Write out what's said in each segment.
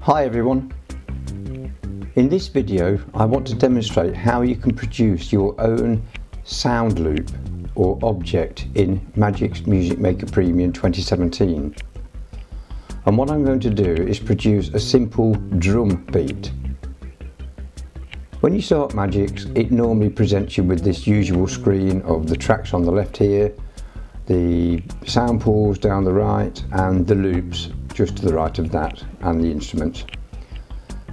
Hi everyone. In this video I want to demonstrate how you can produce your own sound loop or object in Magix Music Maker Premium 2017. And what I'm going to do is produce a simple drum beat. When you start Magix, it normally presents you with this usual screen of the tracks on the left here, the sound pools down the right, and the loops just to the right of that, and the instruments.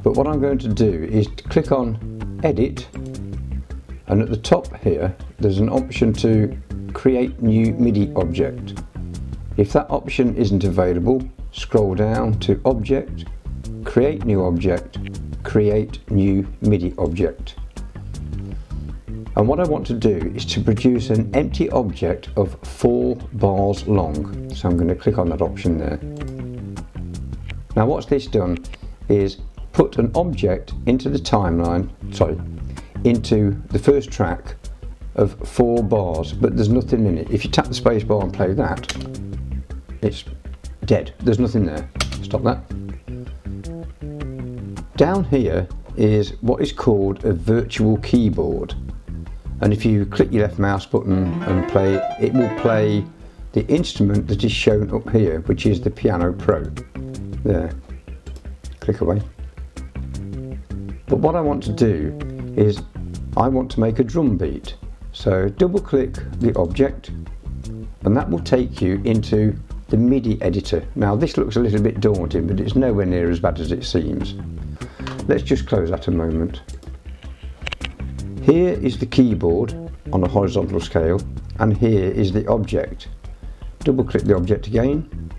But what I'm going to do is to click on Edit, and at the top here there's an option to create new MIDI object. If that option isn't available, scroll down to Object, Create New Object, Create New MIDI Object. And what I want to do is to produce an empty object of 4 bars long. So I'm going to click on that option there. Now what's this done is put an object into the timeline, into the first track of 4 bars, but there's nothing in it. If you tap the space bar and play that, it's dead. There's nothing there. Stop that. Down here is what is called a virtual keyboard, and if you click your left mouse button and play it, it will play the instrument that is shown up here, which is the Piano Pro. There, click away. But what I want to do is I want to make a drum beat, so double click the object and that will take you into the MIDI editor. Now this looks a little bit daunting, but it's nowhere near as bad as it seems. Let's just close that a moment. Here is the keyboard on a horizontal scale, and here is the object. Double click the object again.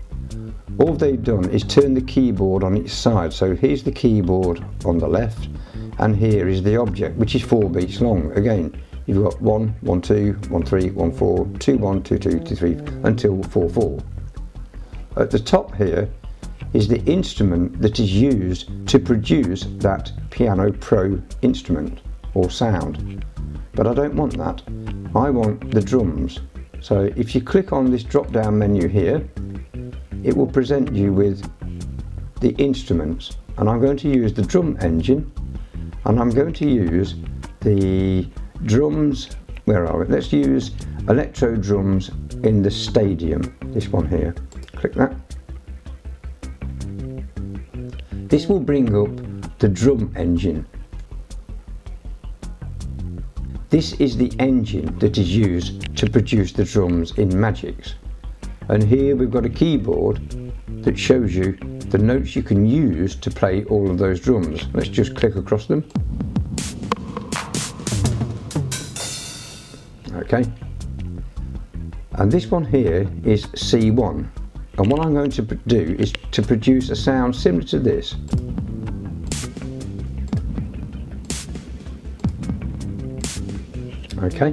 All they've done is turn the keyboard on its side, so here's the keyboard on the left and here is the object, which is 4 beats long. Again, you've got 1, 1, 2, 1, 3, 1, 4, 2, 1, 2, 2, 2, 3 until 4, 4. At the top here is the instrument that is used to produce that Piano Pro instrument or sound, but I don't want that. I want the drums. So if you click on this drop down menu here, it will present you with the instruments, and I'm going to use the Drum Engine, and I'm going to use the drums. Where are we? Let's use electro drums in the stadium, this one here. Click that. This will bring up the Drum Engine. This is the engine that is used to produce the drums in Magix. And here we've got a keyboard that shows you the notes you can use to play all of those drums. Let's just click across them. Okay. And this one here is C1. And what I'm going to do is to produce a sound similar to this. Okay.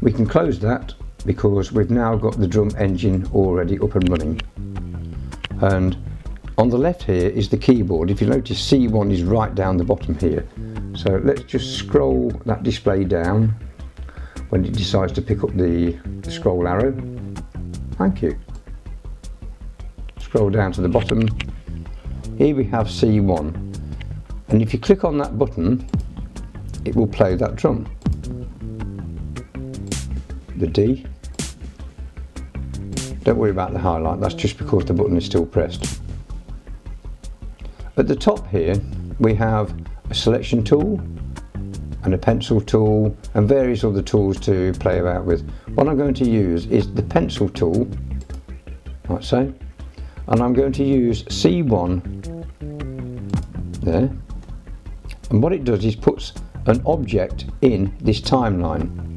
We can close that because we've now got the Drum Engine already up and running. And on the left here is the keyboard. If you notice, C1 is right down the bottom here. So let's just scroll that display down when it decides to pick up the scroll arrow. Thank you. Scroll down to the bottom. Here we have C1, and if you click on that button it will play that drum, the D. Don't worry about the highlight, that's just because the button is still pressed. At the top here we have a selection tool and a pencil tool and various other tools to play about with. What I'm going to use is the pencil tool, like so. And I'm going to use C1 there, and what it does is puts an object in this timeline.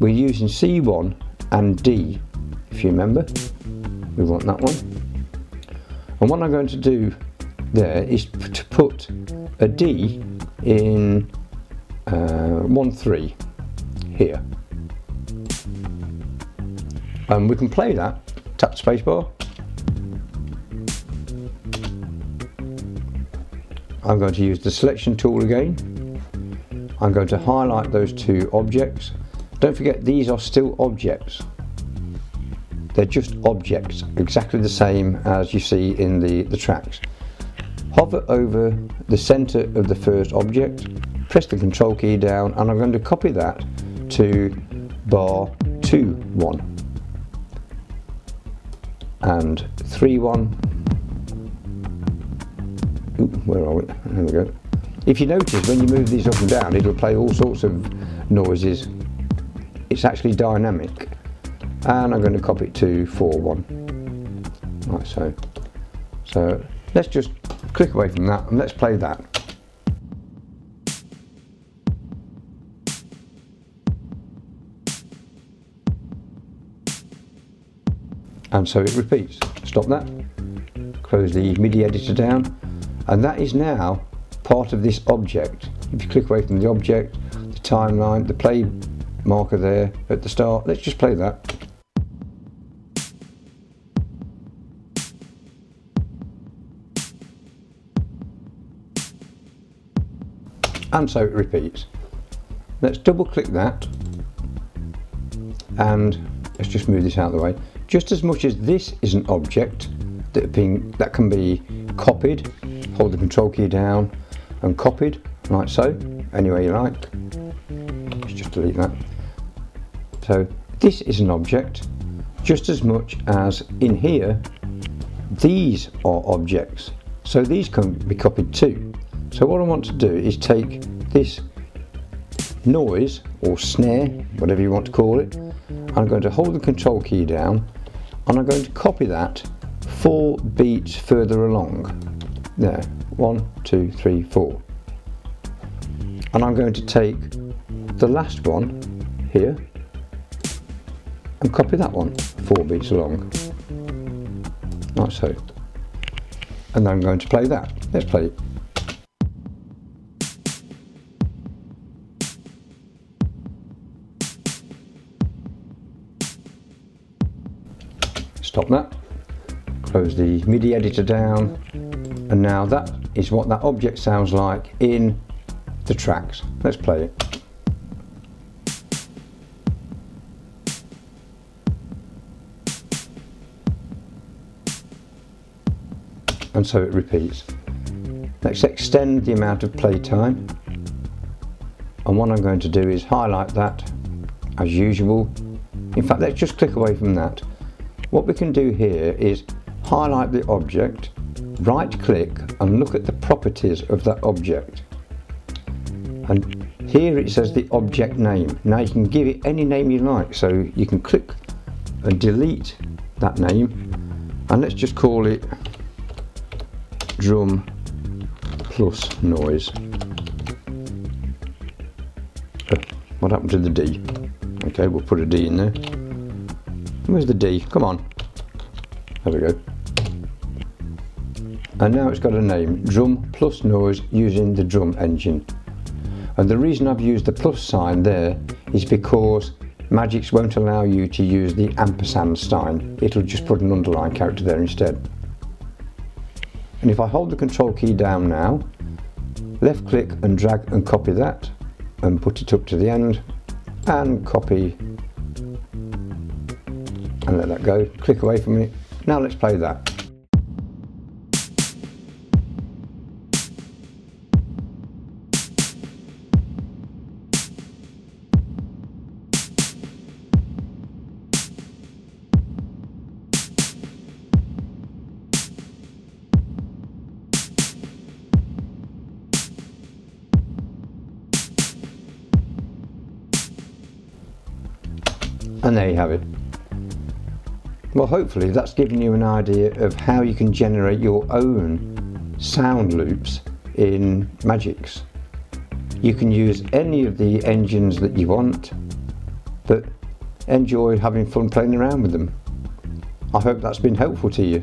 We're using C1 and D, if you remember, we want that one. And what I'm going to do there is to put a D in 1, 3 here, and we can play that. Tap the spacebar. I'm going to use the selection tool again. I'm going to highlight those 2 objects. Don't forget, these are still objects. They're just objects, exactly the same as you see in the tracks. Hover over the center of the first object, press the control key down, and I'm going to copy that to bar 2, 1 and 3, 1. Ooh, where are we? There we go. If you notice, when you move these up and down, it'll play all sorts of noises. It's actually dynamic. And I'm going to copy it to 4, 1. Like so. So let's just click away from that and let's play that. And so it repeats. Stop that, close the MIDI editor down, and that is now part of this object. If you click away from the object, the timeline, the play marker there at the start, let's just play that. And so it repeats. Let's double click that, and let's just move this out of the way. Just as much as this is an object that can be copied, hold the control key down and copied, like so, anywhere you like. Let's just delete that. So this is an object, just as much as in here, these are objects. So these can be copied too. So what I want to do is take this noise or snare, whatever you want to call it, I'm going to hold the control key down, and I'm going to copy that 4 beats further along. There, 1, 2, 3, 4. And I'm going to take the last one here and copy that one 4 beats along, like so. And then I'm going to play that. Let's play it. Stop that, close the MIDI editor down, and now that is what that object sounds like in the tracks. Let's play it. And so it repeats. Let's extend the amount of play time, and what I'm going to do is highlight that as usual. In fact, let's just click away from that. What we can do here is highlight the object, right click and look at the properties of that object. And here it says the object name. Now you can give it any name you like, so you can click and delete that name, and let's just call it drum plus noise. What happened to the D? Okay, we'll put a D in there. Where's the D? Come on. There we go. And now it's got a name, drum plus noise, using the drum engine. And the reason I've used the plus sign there is because Magix won't allow you to use the ampersand sign. It'll just put an underline character there instead. And if I hold the control key down now, left click and drag and copy that and put it up to the end and copy, and let that go, click away from it. Now let's play that. And there you have it. Well, hopefully that's given you an idea of how you can generate your own sound loops in Magix. You can use any of the engines that you want, but enjoy having fun playing around with them. I hope that's been helpful to you.